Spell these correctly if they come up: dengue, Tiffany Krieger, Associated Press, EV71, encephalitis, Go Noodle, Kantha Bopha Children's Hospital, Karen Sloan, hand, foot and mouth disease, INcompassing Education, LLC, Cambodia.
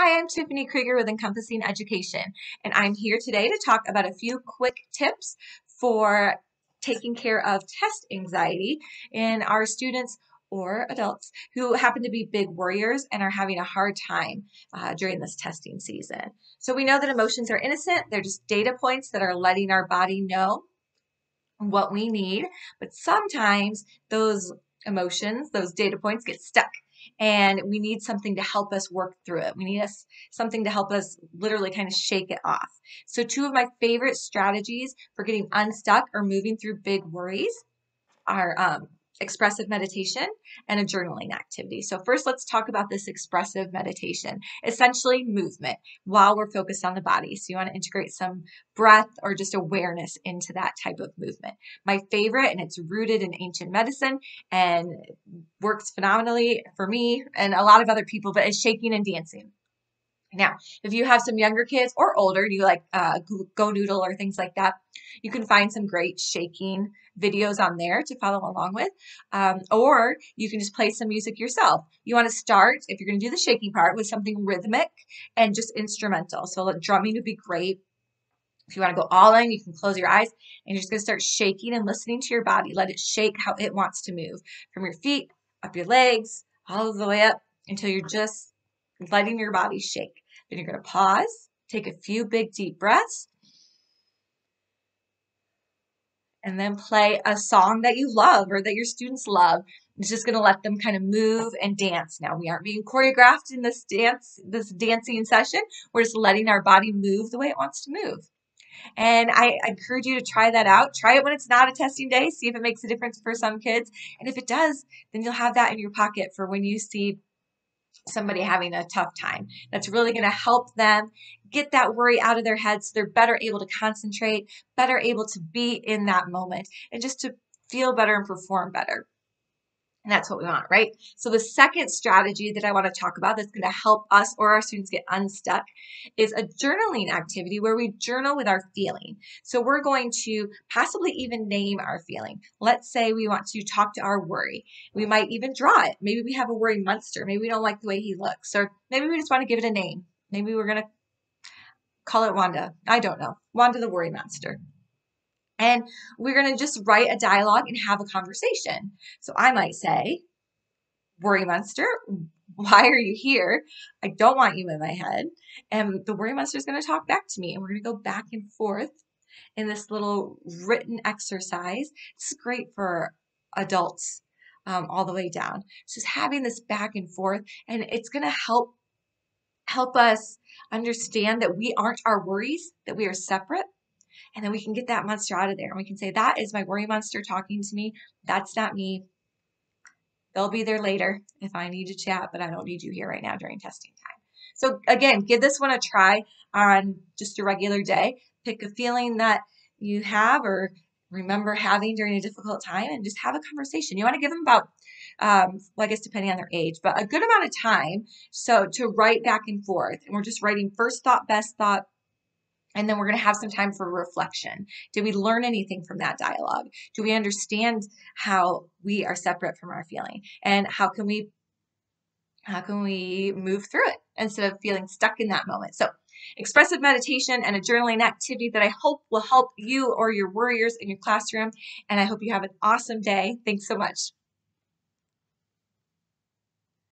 Hi, I'm Tiffany Krieger with INcompassing Education, and I'm here today to talk about a few quick tips for taking care of test anxiety in our students or adults who happen to be big worriers and are having a hard time during this testing season. So we know that emotions are innocent. They're just data points that are letting our body know what we need, but sometimes those emotions, those data points get stuck. And we need something to help us work through it. We need something to help us literally kind of shake it off. So two of my favorite strategies for getting unstuck or moving through big worries are expressive meditation and a journaling activity. So first, let's talk about this expressive meditation, essentially movement while we're focused on the body. So you want to integrate some breath or just awareness into that type of movement. My favorite, and it's rooted in ancient medicine and works phenomenally for me and a lot of other people, but it's shaking and dancing. Now, if you have some younger kids or older, you like Go Noodle or things like that, you can find some great shaking videos on there to follow along with, or you can just play some music yourself. You want to start, if you're going to do the shaking part, with something rhythmic and just instrumental. So like drumming would be great. If you want to go all in, you can close your eyes and you're just going to start shaking and listening to your body. Let it shake how it wants to move, from your feet, up your legs, all the way up until you're just letting your body shake. Then you're going to pause, take a few big deep breaths, and then play a song that you love or that your students love. It's just going to let them kind of move and dance. Now, we aren't being choreographed in this dancing session. We're just letting our body move the way it wants to move. And I encourage you to try that out. Try it when it's not a testing day. See if it makes a difference for some kids. And if it does, then you'll have that in your pocket for when you see somebody having a tough time. That's really going to help them get that worry out of their head so they're better able to concentrate, better able to be in that moment, and just to feel better and perform better. And that's what we want, right? So the second strategy that I want to talk about that's going to help us or our students get unstuck is a journaling activity where we journal with our feeling. So we're going to possibly even name our feeling. Let's say we want to talk to our worry. We might even draw it. Maybe we have a worry monster. Maybe we don't like the way he looks, or maybe we just want to give it a name. Maybe we're going to call it Wanda. I don't know. Wanda the worry monster. And we're going to just write a dialogue and have a conversation. So I might say, worry monster, why are you here? I don't want you in my head. And the worry monster is going to talk back to me. And we're going to go back and forth in this little written exercise. It's great for adults all the way down. So just having this back and forth, and it's going to help us understand that we aren't our worries, that we are separate. And then we can get that monster out of there. And we can say, that is my worry monster talking to me. That's not me. They'll be there later if I need to chat, but I don't need you here right now during testing time. So again, give this one a try on just a regular day. Pick a feeling that you have or remember having during a difficult time and just have a conversation. You want to give them about, well, I guess depending on their age, but a good amount of time. So to write back and forth. And we're just writing first thought, best thought. And then we're going to have some time for reflection. Did we learn anything from that dialogue? Do we understand how we are separate from our feeling? And how can we move through it instead of feeling stuck in that moment? So expressive meditation and a journaling activity that I hope will help you or your worriers in your classroom. And I hope you have an awesome day. Thanks so much.